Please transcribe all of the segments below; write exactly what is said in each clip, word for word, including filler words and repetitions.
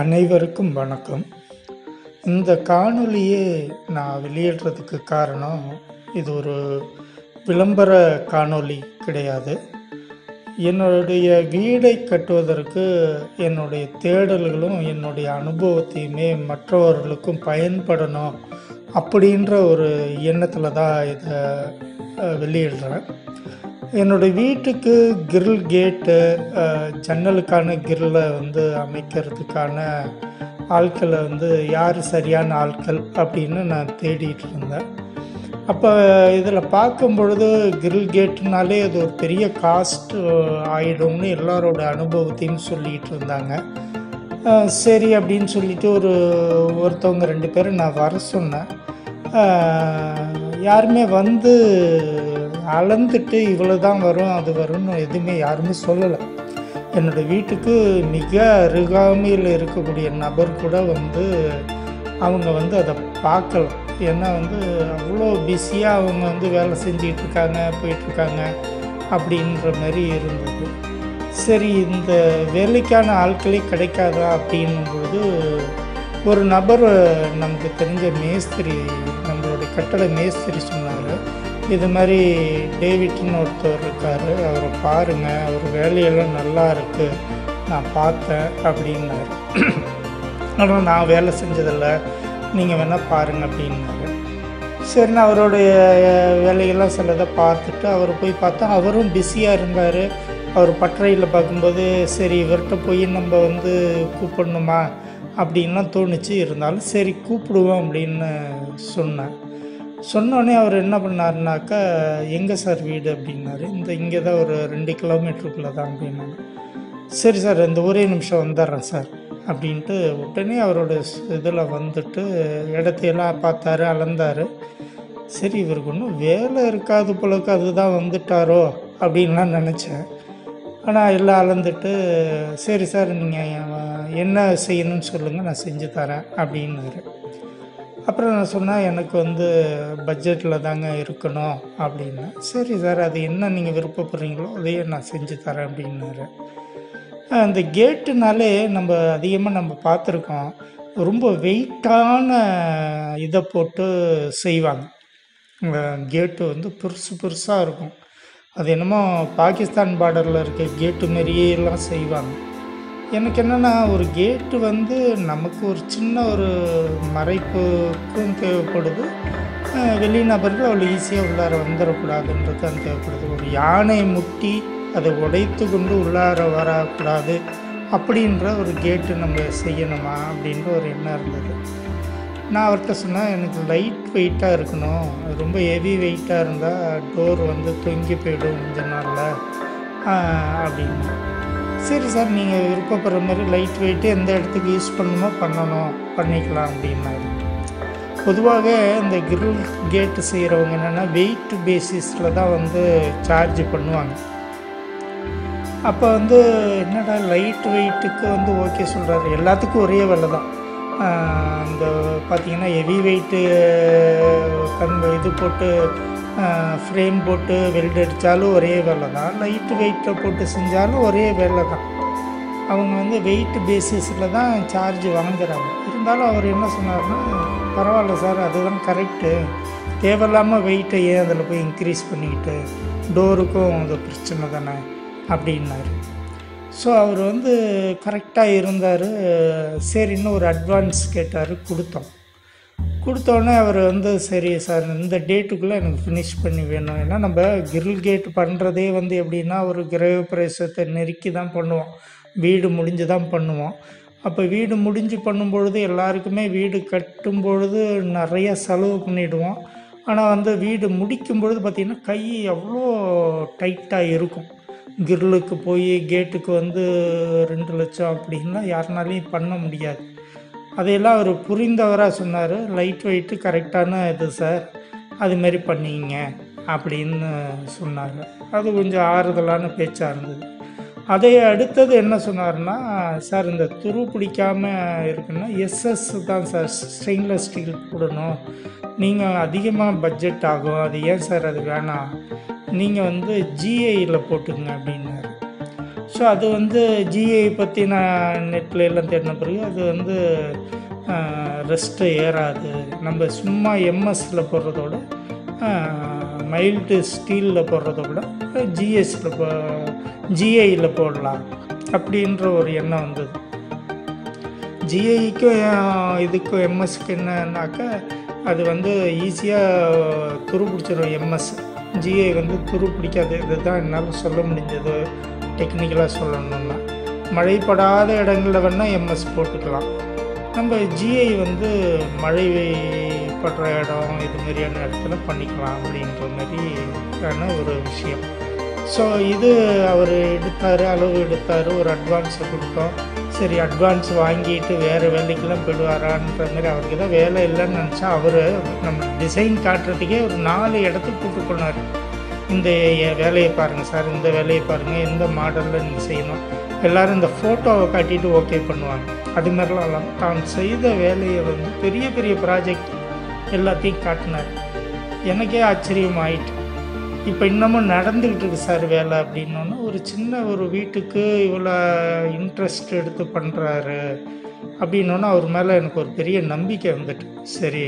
அனைவருக்கும் வணக்கம். இந்த காணொலியை நான் வெளியிடுறதுக்கு காரணம், இது ஒரு விளம்பர காணொலி கிடையாது. என்னுடைய வீடை கட்டுவதற்கு என்னுடைய தேடல்களும் என்னுடைய அனுபவத்தையுமே மற்றவர்களுக்கும் பயன்படணும் அப்படின்ற ஒரு எண்ணத்தில் தான் இதை வெளியிடுறேன். என்னுடைய வீட்டுக்கு கிரில் கேட்டு ஜன்னலுக்கான கிரில்லை வந்து அமைக்கிறதுக்கான ஆட்களை வந்து யார் சரியான ஆட்கள் அப்படின்னு நான் தேடிகிட்டு இருந்தேன். அப்போ இதில் பார்க்கும் பொழுது கிரில் கேட்டுனாலே அது ஒரு பெரிய காஸ்ட் ஆகிடும்னு எல்லாரோட அனுபவத்தையும் சொல்லிகிட்டு இருந்தாங்க. சரி அப்படின்னு சொல்லிவிட்டு ஒரு ஒருத்தவங்க ரெண்டு பேரும் நான் வர சொன்னேன். யாருமே வந்து அளந்துட்டு இவ்வளோ தான் வரும் அது வரும்னு எதுவுமே யாருமே சொல்லலை. என்னோடய வீட்டுக்கு மிக அருகாமையில் இருக்கக்கூடிய நபர் கூட வந்து அவங்க வந்து அதை பார்க்கல. ஏன்னா வந்து அவ்வளோ பிஸியாக அவங்க வந்து வேலை செஞ்சிகிட்டு இருக்காங்க போயிட்டுருக்காங்க அப்படின்ற மாதிரி இருந்தது. சரி, இந்த வேலைக்கான ஆட்களே கிடைக்காதா அப்படின்னும்பொழுது ஒரு நபர் நமக்கு தெரிஞ்ச மேஸ்திரி, நம்மளுடைய கட்டட மேஸ்திரி சொன்னார், இது மாதிரி டேவிட்னு ஒருத்தர் இருக்கார், அவரை பாருங்கள், அவர் வேலையெல்லாம் நல்லா இருக்குது, நான் பார்த்தேன் அப்படின்னாரு. ஆனால் நான் வேலை செஞ்சதில்லை, நீங்கள் வேணால் பாருங்கள் அப்படின்னாரு. சரி, நான் அவருடைய வேலையெல்லாம் சிலதை பார்த்துட்டு அவர் போய் பார்த்தா அவரும் பிஸியாக இருந்தார். அவர் பட்டறையில் பார்க்கும்போது சரி இவர்கிட்ட போய் நம்ம வந்து கூப்பிடணுமா அப்படின்லாம் தோணுச்சு. இருந்தாலும் சரி கூப்பிடுவோம் அப்படின்னு சொன்னேன். சொன்னோடனே அவர் என்ன பண்ணாருனாக்கா, எங்கே சார் வீடு அப்படின்னாரு. இந்த இங்கே தான் ஒரு ரெண்டு கிலோமீட்டருக்குள்ளே தான் அப்படின்னாரு. சரி சார், இந்த ஒரே நிமிஷம் வந்துடுறேன் சார் அப்படின்ட்டு உடனே அவரோட இதில் வந்துட்டு இடத்தையெல்லாம் பார்த்தாரு, அளந்தார். சரி, இவருக்கு ஒன்றும் வேலை இருக்காது போலக்கு, அதுதான் வந்துட்டாரோ அப்படின்லாம் நினச்சேன். ஆனால் எல்லாம் அளந்துட்டு சரி சார், நீங்கள் என்ன செய்யணும்னு சொல்லுங்கள், நான் செஞ்சு தரேன் அப்படின்னாரு. அப்புறம் நான் சொன்னேன், எனக்கு வந்து பட்ஜெட்டில் தாங்க இருக்கணும் அப்படின்னா. சரி சார், அது என்ன நீங்கள் விருப்பப்படுறீங்களோ அதையே நான் செஞ்சு தரேன் அப்படின்னாரு. அந்த கேட்டுனாலே நம்ம அதிகமாக நம்ம பார்த்துருக்கோம், ரொம்ப வெயிட்டான இதை போட்டு செய்வாங்க. இந்த கேட்டு வந்து பெருசு பெருசாக இருக்கும். அது என்னமோ பாகிஸ்தான் பார்டரில் இருக்க கேட்டு மாதிரியே எல்லாம் செய்வாங்க. எனக்கு என்னென்னா, ஒரு கேட்டு வந்து நமக்கு ஒரு சின்ன ஒரு மறைப்புக்கும் தேவைப்படுது, வெளிநபர்கள் அவ்வளோ ஈஸியாக உள்ளார வந்துடக்கூடாதுன்றது தான் தேவைப்படுது. ஒரு யானை முட்டி அதை உடைத்து கொண்டு உள்ளார வரக்கூடாது அப்படின்ற ஒரு கேட்டு நம்ம செய்யணுமா அப்படின்ற ஒரு எண்ணம் இருந்தது. நான் அவர்கிட்ட சொன்னால், எனக்கு லைட் வெயிட்டாக இருக்கணும், ரொம்ப ஹெவி வெயிட்டாக இருந்தால் டோர் வந்து தொங்கி போயிடும் கொஞ்ச நாளில் அப்படின்னு. சரி சார், நீங்கள் விருப்பப்படுற மாதிரி லைட் வெயிட்டு எந்த இடத்துக்கு யூஸ் பண்ணணுமோ பண்ணணும் பண்ணிக்கலாம் அப்படின்னாரு. பொதுவாக இந்த கிரில் கேட்டு செய்கிறவங்க என்னென்னா வெயிட் பேசிஸில் தான் வந்து சார்ஜ் பண்ணுவாங்க. அப்போ வந்து என்னடா லைட் வெயிட்டுக்கு வந்து ஓகே சொல்கிறாரு, எல்லாத்துக்கும் ஒரே விலை தான். இந்த பார்த்திங்கன்னா ஹெவி வெயிட்டு கண் இது போட்டு ஃப்ரேம் போட்டு வெல்ட் அடித்தாலும் ஒரே வேலை தான், லைட்டு வெயிட்டில் போட்டு செஞ்சாலும் ஒரே வேலை தான். அவங்க வந்து வெயிட் பேசிஸில் தான் சார்ஜ் வாங்குகிறாங்க. இருந்தாலும் அவர் என்ன சொன்னார்னா, பரவாயில்ல சார், அதுதான் கரெக்டு, தேவையில்லாமல் வெயிட்டை ஏன் அதில் போய் இன்க்ரீஸ் பண்ணிக்கிட்டு, டோருக்கும் அது பிரச்சனை தானே அப்படின்னாரு. ஸோ அவர் வந்து கரெக்டாக இருந்தார். சரின்னு ஒரு அட்வான்ஸ் கேட்டார், கொடுத்தோம். கொடுத்தோடனே அவர் வந்து சரி சார், இந்த டேட்டுக்குள்ளே எனக்கு ஃபினிஷ் பண்ணி வேணும். ஏன்னா நம்ம கிரில் கேட் பண்ணுறதே வந்து எப்படின்னா ஒரு கிரகப்பிரவேசத்தை நெருக்கி தான் பண்ணுவோம், வீடு முடிஞ்சு தான் பண்ணுவோம். அப்போ வீடு முடிஞ்சு பண்ணும்பொழுது எல்லாருக்குமே வீடு கட்டும் பொழுது நிறைய செலவு பண்ணிவிடுவோம். ஆனால் வந்து வீடு முடிக்கும் பொழுது பார்த்திங்கன்னா கை அவ்வளோ டைட்டாக இருக்கும். கிரிலுக்கு போய் கேட்டுக்கு வந்து ரெண்டு லட்சம் அப்படின்னா யாருனாலையும் பண்ண முடியாது. அதையெல்லாம் அவர் புரிந்தவராக சொன்னார், லைட் வெயிட்டு கரெக்டான இது சார், அதுமாரி பண்ணிங்க அப்படின்னு சொன்னார். அது கொஞ்சம் ஆறுதலான பேச்சாக இருந்தது. அதை அடுத்தது என்ன சொன்னார்னா, சார் இந்த துரு பிடிக்காமல் இருக்குன்னா எஸ்எஸ் தான் சார், ஸ்டெயின்லெஸ் ஸ்டீல் போடணும், நீங்கள் அதிகமாக பட்ஜெட் ஆகும், அது ஏன் சார் அது வேணாம், நீங்கள் வந்து ஜிஐயில் போட்டுங்க அப்படின்னாரு. ஸோ அது வந்து ஜிஐ பற்றி நான் நெட்டில் எல்லாம் தேடின பிறகு அது வந்து ரெஸ்ட்டு ஏறாது. நம்ம சும்மா எம்எஸ்சில் போடுறதோட மைல்டு ஸ்டீலில் போடுறத விட ஜிஎஸ்சில் போ ஜிஐயில் போடலாம் அப்படின்ற ஒரு எண்ணம் வந்தது. ஜிஐக்கும் இதுக்கும் எம்எஸ்க்கு என்னன்னாக்கா அது வந்து ஈஸியாக துருப்பிடிச்சிடும். எம்எஸ் ஜிஐ வந்து துருப்பிடிக்காது. இதுதான் என்னால் சொல்ல முடிஞ்சது டெக்னிக்கலாக சொல்லணும்னா. மழைப்படாத இடங்களில் வேணால் எம்எஸ் போட்டுக்கலாம். நம்ம ஜிஐ வந்து மழை படுற இடம் இதுமாரியான இடத்துல பண்ணிக்கலாம் அப்படின்ற மாதிரியான ஒரு விஷயம். ஸோ இது அவர் எடுத்தார், அளவு எடுத்தார், ஒரு அட்வான்ஸை கொடுத்தோம். சரி அட்வான்ஸ் வாங்கிட்டு வேறு வேலைக்கெல்லாம் போயிடுவாரான்ற மாதிரி அவருக்கு தான் வேலை இல்லைன்னு நினச்சா அவர் நம்ம டிசைன் காட்டுறதுக்கே ஒரு நாலு இடத்துக்கு கூப்பிட்டு போனார். இந்த வேலையை பாருங்கள் சார், இந்த வேலையை பாருங்கள், இந்த மாடலில் நீங்கள் செய்யணும். எல்லோரும் இந்த ஃபோட்டோவை காட்டிட்டு ஓகே பண்ணுவாங்க. அது மாதிரிலாம் இல்லாமல் தான் செய்த வேலையை வந்து பெரிய பெரிய ப்ராஜெக்ட் எல்லாத்தையும் காட்டினார். எனக்கே ஆச்சரியமாயிட்டு இப்போ இன்னமும் நடந்துக்கிட்டு இருக்கு சார் வேலை அப்படின்னோன்னா ஒரு சின்ன ஒரு வீட்டுக்கு இவ்வளோ இன்ட்ரெஸ்ட் எடுத்து பண்ணுறாரு அப்படின்னோன்னா அவர் மேலே எனக்கு ஒரு பெரிய நம்பிக்கை வந்துட்டு, சரி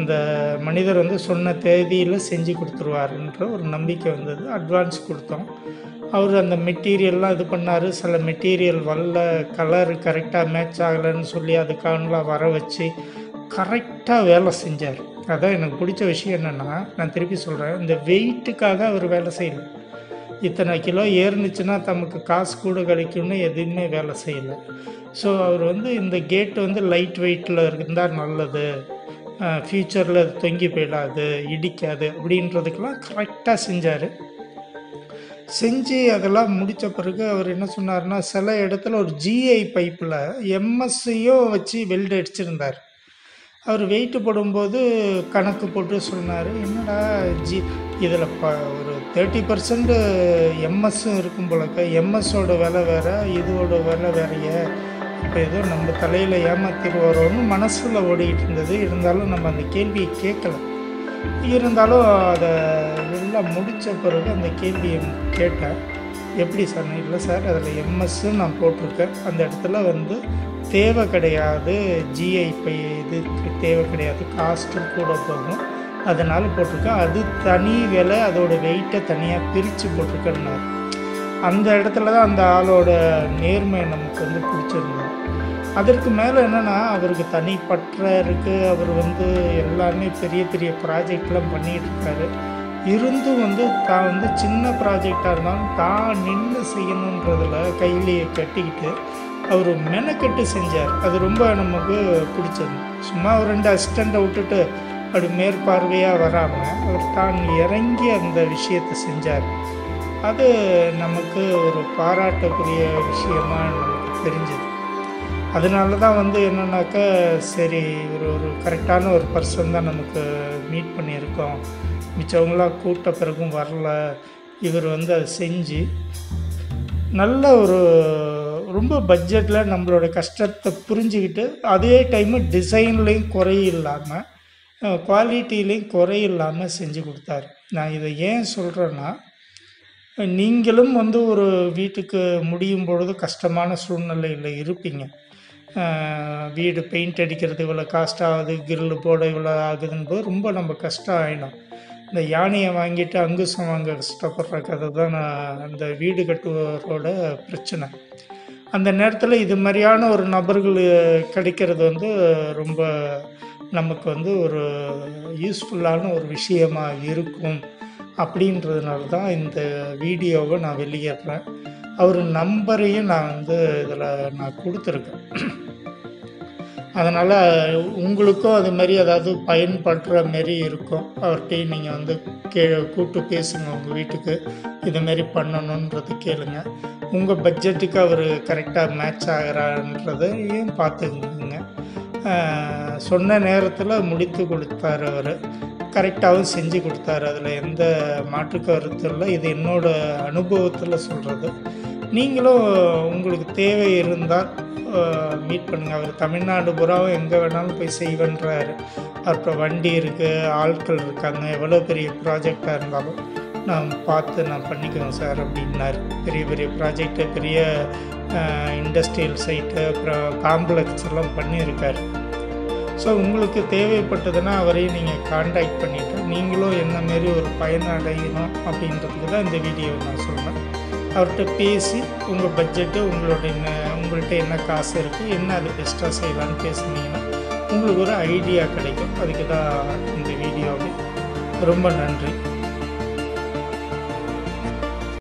இந்த மனிதர் வந்து சொன்ன தேதியில் செஞ்சு கொடுத்துருவாருன்ற ஒரு நம்பிக்கை வந்தது. அட்வான்ஸ் கொடுத்தோம். அவர் அந்த மெட்டீரியல்லாம் இது பண்ணார். சில மெட்டீரியல் வரல, கலர் கரெக்டாக மேட்ச் ஆகலைன்னு சொல்லி அதுக்கானலாம் வர வச்சு கரெக்டாக வேலை செஞ்சார். அதான் எனக்கு பிடிச்ச விஷயம் என்னென்னா, நான் திருப்பி சொல்கிறேன், இந்த வெயிட்டுக்காக அவர் வேலை செய்யலை. இத்தனை கிலோ ஏறுனுச்சுன்னா தமக்கு காசு கூட கிடைக்கும்னு எதுவுமே வேலை செய்யலை. ஸோ அவர் வந்து இந்த கேட்டு வந்து லைட் வெயிட்டில் இருந்தால் நல்லது, ஃப்யூச்சரில் அது தொங்கி போயிடாது, இடிக்காது அப்படின்றதுக்கெல்லாம் கரெக்டாக செஞ்சார். செஞ்சு அதெல்லாம் முடித்த பிறகு அவர் என்ன சொன்னார்னா, சில இடத்துல ஒரு ஜிஐ பைப்பில் எம்எஸ்சியோ வச்சு வெல்டு அடிச்சிருந்தார். அவர் வெயிட்டு போடும்போது கணக்கு போட்டு சொன்னார், என்னடா ஜி இதில் ப ஒரு தேர்ட்டி பர்சன்ட் எம்எஸ்ஸும் இருக்கும் போலக்கா, எம்எஸ்ஸோட விலை வேறு, இதோட விலை வேறைய, இப்போ ஏதோ நம்ம தலையில் ஏமாத்திட்டு வரோன்னு மனசில் ஓடிக்கிட்டு இருந்தது. இருந்தாலும் நம்ம அந்த கேள்வியை கேட்கல. இருந்தாலும் அதை எல்லாம் முடித்த பிறகு அந்த கேள்வியை கேட்டேன், எப்படி சார்? இல்லை சார், அதில் எம்எஸ்ஸுன்னு நான் போட்டிருக்கேன், அந்த இடத்துல வந்து தேவை கிடையாது, ஜிஐ பை இது தேவை கிடையாது, காஸ்ட்டும் கூட போகும், அதனால் போட்டிருக்கேன், அது தனி விலை, அதோடய வெயிட்டை தனியாக பிரித்து போட்டிருக்கேன்னா அந்த இடத்துல தான் அந்த ஆளோட நேர்மை நமக்கு வந்து பிடிச்சிருந்தோம். அதற்கு மேலே என்னென்னா அவருக்கு தனிப்பற்ற இருக்குது. அவர் வந்து எல்லாமே பெரிய பெரிய ப்ராஜெக்ட்லாம் பண்ணிகிட்ருக்காரு. இருந்தும் வந்து தான் வந்து சின்ன ப்ராஜெக்டாக இருந்தாலும் தான் நின்று செய்யணுன்றதில் கையிலேயே கட்டிக்கிட்டு அவர் மெனக்கட்டு செஞ்சார். அது ரொம்ப நமக்கு பிடிச்சது. சும்மா ஒரு ரெண்டு அசிஸ்டண்ட்டை விட்டுட்டு அப்படி மேற்பார்வையாக வராமல் அவர் தான் இறங்கி அந்த விஷயத்தை செஞ்சார். அது நமக்கு ஒரு பாராட்டக்கூடிய விஷயமாக நமக்கு தெரிஞ்சது. அதனால தான் வந்து என்னன்னாக்கா, சரி ஒரு ஒரு கரெக்டான ஒரு பர்சன் தான் நமக்கு மீட் பண்ணியிருக்கோம், மிச்சவங்களாம் கூட்ட பிறகும் வரல, இவர் வந்து அதை செஞ்சு நல்ல ஒரு ரொம்ப பட்ஜெட்டில் நம்மளோட கஷ்டத்தை புரிஞ்சுக்கிட்டு அதே டைமு டிசைன்லேயும் குறை இல்லாமல் குவாலிட்டிலையும் குறை இல்லாமல் செஞ்சு கொடுத்தாரு. நான் இதை ஏன் சொல்கிறேன்னா, நீங்களும் வந்து ஒரு வீட்டுக்கு முடியும் பொழுது கஷ்டமான சூழ்நிலையில் இருப்பீங்க. வீடு பெயிண்ட் அடிக்கிறது இவ்வளோ காஸ்ட் ஆகுது, கிரில்லு போட இவ்வளோ ஆகுதுன்னு ரொம்ப நம்ம கஷ்டம் ஆகிடும். இந்த யானையை வாங்கிட்டு அங்குசம் வாங்க கஷ்டப்படுற கதை தான் நான் அந்த வீடு கட்டுவோரோட பிரச்சனை. அந்த நேரத்தில் இது மாதிரியான ஒரு நபர்கள் கிடைக்கிறது வந்து ரொம்ப நமக்கு வந்து ஒரு யூஸ்ஃபுல்லான ஒரு விஷயமாக இருக்கும். அப்படின்றதுனால தான் இந்த வீடியோவை நான் வெளியேறேன். அவர் நம்பரையும் நான் வந்து இதில் நான் கொடுத்துருக்கேன். அதனால் உங்களுக்கும் அது மாதிரி ஏதாவது பயன்படுற மாரி இருக்கும். அவர்கிட்டையும் நீங்கள் வந்து கே கூப்பிட்டு பேசுங்க, உங்கள் வீட்டுக்கு இதுமாரி பண்ணணுன்றது கேளுங்க. உங்கள் பட்ஜெட்டுக்கு அவர் கரெக்டாக மேட்ச் ஆகிறான்றதையும் பார்த்துக்குங்க. சொன்ன நேரத்தில் முடித்து கொடுத்தார். அவர் கரெக்டாகவும் செஞ்சு கொடுத்தாரு. அதில் எந்த மாற்று கருத்து இல்லை. இது என்னோடய அனுபவத்தில் சொல்கிறது. நீங்களும் உங்களுக்கு தேவை இருந்தால் மீட் பண்ணுங்கள். அவர் தமிழ்நாடு பூராவும் எங்கே வேணாலும் போய் செய்வேன்றாரு. அப்புறம் வண்டி இருக்குது, ஆட்கள் இருக்காங்க, எவ்வளோ பெரிய ப்ராஜெக்டாக இருந்தாலும் நாம் பார்த்து நான் பண்ணிக்கிறோம் சார் அப்படின்னார். பெரிய பெரிய ப்ராஜெக்டு, பெரிய இண்டஸ்ட்ரியல் சைட்டு, அப்புறம் காம்ப்ளெக்ஸ் எல்லாம் பண்ணியிருக்கார். ஸோ உங்களுக்கு தேவைப்பட்டதுன்னா அவரையும் நீங்கள் காண்டாக்ட் பண்ணிவிட்டு நீங்களும் என்ன மாரி ஒரு பயன் அடையணும் அப்படின்றதுக்கு தான் இந்த வீடியோவை நான் சொல்கிறேன். அவர்கிட்ட பேசி உங்கள் பட்ஜெட்டு, உங்களுடைய உங்கள்கிட்ட என்ன காசு இருக்குது, என்ன அது எக்ஸ்ட்ரா செய்யலான்னு பேசுனீங்கன்னா உங்களுக்கு ஒரு ஐடியா கிடைக்கும். அதுக்கு தான் இந்த வீடியோவே. ரொம்ப நன்றி.